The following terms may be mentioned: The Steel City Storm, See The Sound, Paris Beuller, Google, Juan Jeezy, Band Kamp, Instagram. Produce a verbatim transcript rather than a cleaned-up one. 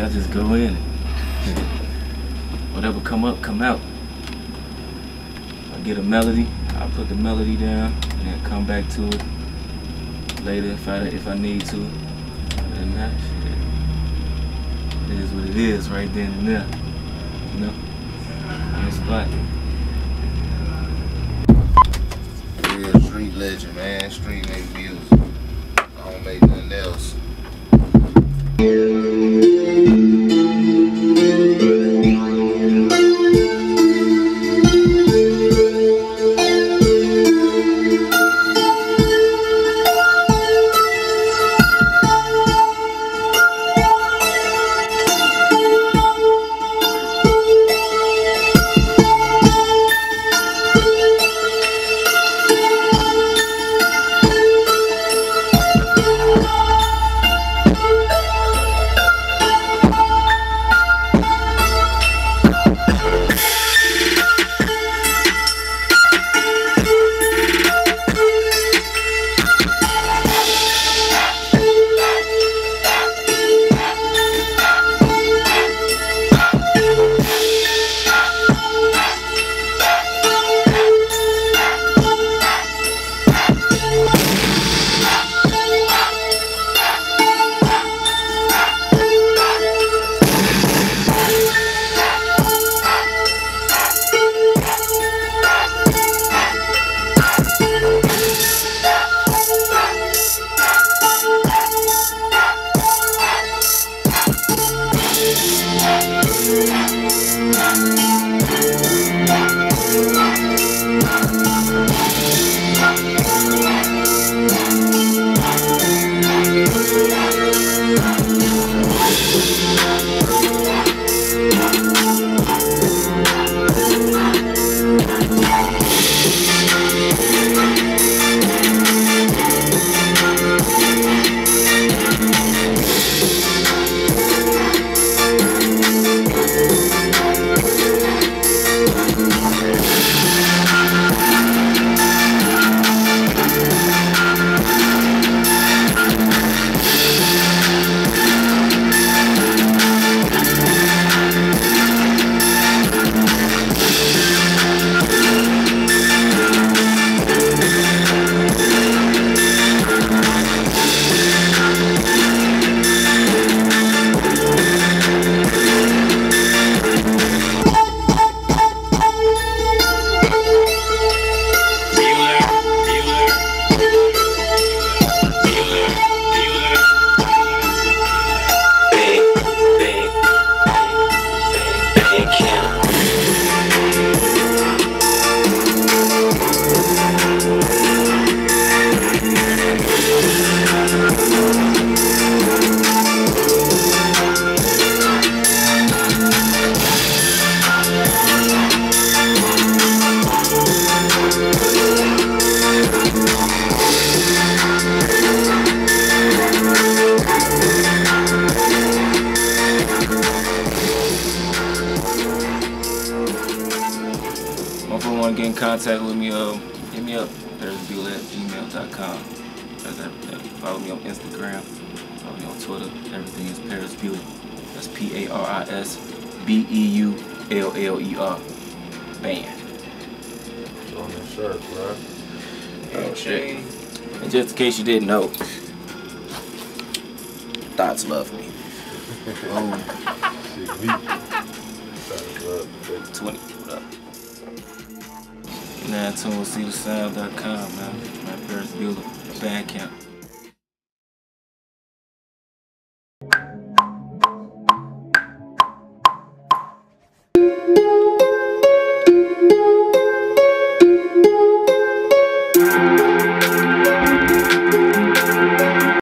I just go in. Whatever come up, come out. I get a melody, I put the melody down, and then come back to it later if I if I need to. Other than that, shit, it is what it is right then and there. You know, on the spot. Real street legend, man. Street make music. I don't make nothing else. Get in contact with me, uh, hit me up, Paris Beuller at gmail dot com. Follow me on Instagram, follow me on Twitter. Everything is Paris Beuller. That's P A R I S B E U L L E R. Bam. It's on that shirt, bro. Oh, shit. And just in case you didn't know, thoughts love me. Oh. twenty. What up? Now, tune see the sound dot com, man. My Paris Beuller, BandKamp.